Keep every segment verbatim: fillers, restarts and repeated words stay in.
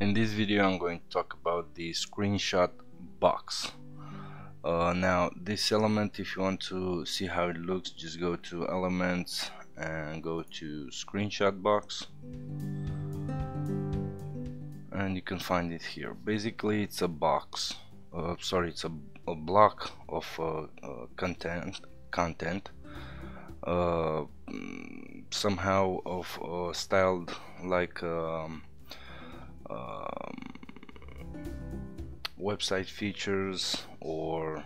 In this video I'm going to talk about the screenshot box. Uh, now this element, if you want to see how it looks, just go to elements and go to screenshot box, and you can find it here. Basically it's a box, uh, sorry, it's a, a block of uh, uh, content content uh, somehow of uh, styled like um, um, website features, or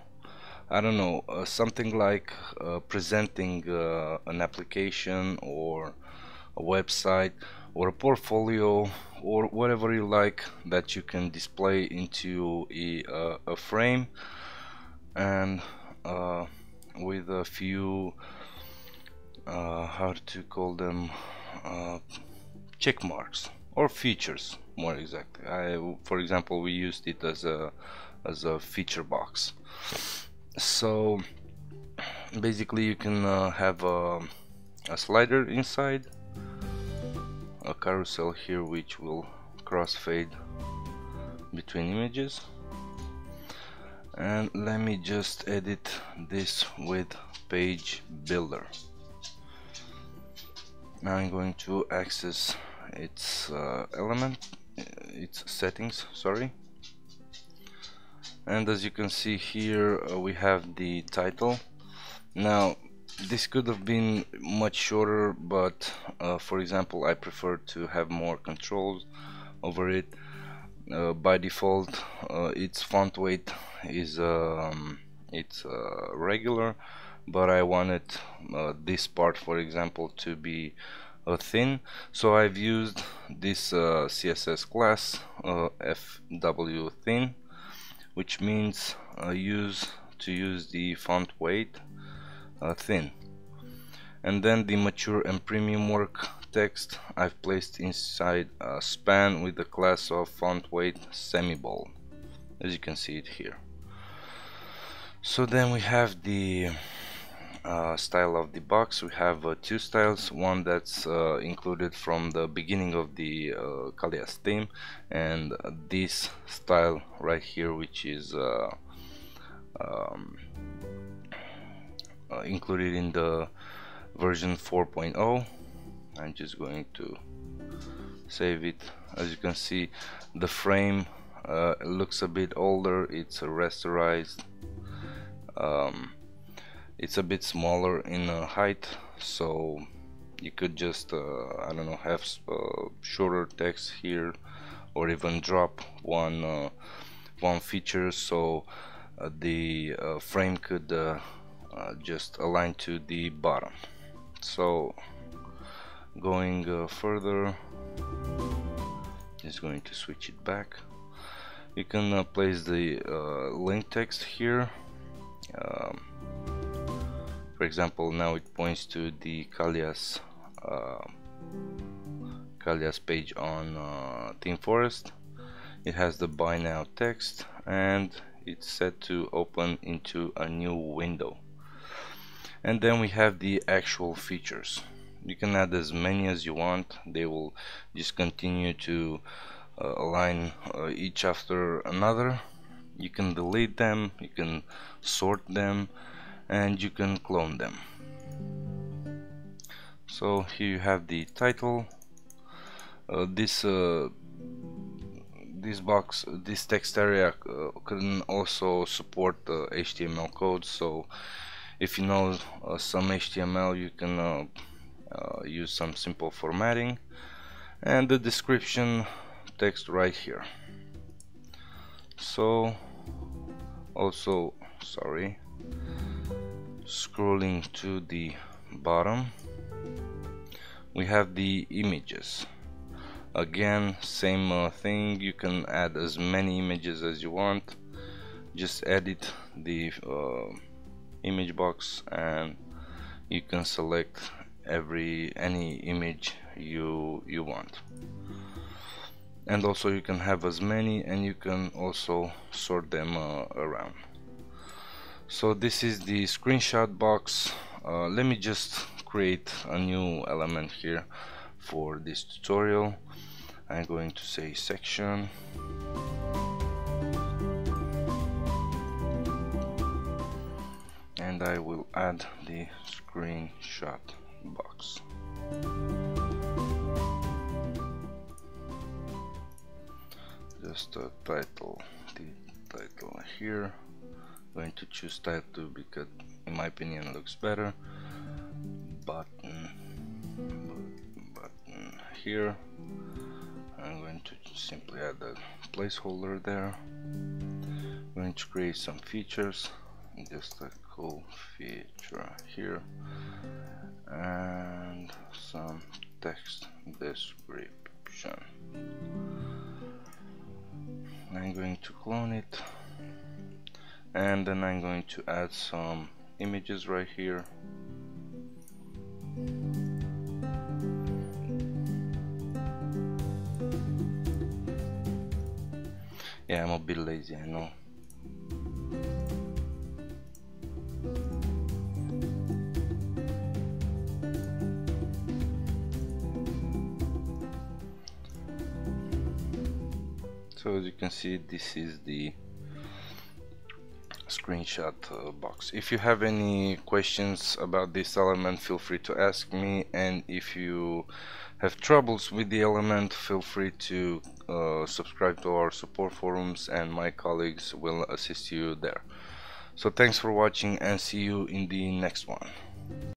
I don't know, uh, something like uh, presenting uh, an application or a website or a portfolio or whatever you like, that you can display into a, uh, a frame, and uh, with a few uh, how to call them, uh, check marks or features, more exactly. I, for example, we used it as a as a feature box. So basically you can uh, have a, a slider inside, a carousel here which will crossfade between images, and let me just edit this with Page Builder. Now I'm going to access its uh, element, its settings, sorry. And as you can see here, uh, we have the title. Now this could have been much shorter, but uh, for example, I prefer to have more controls over it. Uh, by default, uh, its font weight is um, it's uh, regular, but I wanted uh, this part, for example, to be Uh, thin, so I've used this uh, C S S class uh, F W thin, which means uh, use to use the font weight uh, thin, and then the mature and premium work text I've placed inside a span with the class of font weight semi-bold, as you can see it here. So then we have the Uh, style of the box. We have uh, two styles, one that's uh, included from the beginning of the uh, Kallyas theme, and this style right here, which is uh, um, uh, included in the version four point oh. I'm just going to save it. As you can see, the frame uh, looks a bit older, it's uh, rasterized, um, it's a bit smaller in uh, height, so you could just uh, I don't know, have uh, shorter text here, or even drop one uh, one feature, so uh, the uh, frame could uh, uh, just align to the bottom. So going uh, further, just going to switch it back. You can uh, place the uh, link text here. um, For example, now it points to the Kallyas, uh, Kallyas page on uh, Theme Forest. It has the buy now text, and it's set to open into a new window. And then we have the actual features. You can add as many as you want. They will just continue to uh, align uh, each after another. You can delete them, you can sort them, and you can clone them. So here you have the title. Uh, this uh, this box, this text area uh, can also support uh, H T M L code. So if you know uh, some H T M L, you can uh, uh, use some simple formatting, and the description text right here. So also, sorry, scrolling to the bottom, we have the images. Again, same uh, thing, you can add as many images as you want. Just edit the uh, image box, and you can select every any image you you want, and also you can have as many, and you can also sort them uh, around. So this is the screenshot box. Uh, let me just create a new element here for this tutorial. I'm going to say section, and I will add the screenshot box. Just a title, the title here. I'm going to choose title because in my opinion it looks better. Button, button here. I'm going to simply add a placeholder there. I'm going to create some features, just a cool feature here, and some text description. I'm going to clone it, and then I'm going to add some images right here. Yeah, I'm a bit lazy, I know. So as you can see, this is the screenshot uh, box. If you have any questions about this element, feel free to ask me, and if you have troubles with the element, feel free to uh, subscribe to our support forums, and my colleagues will assist you there. So thanks for watching, and see you in the next one.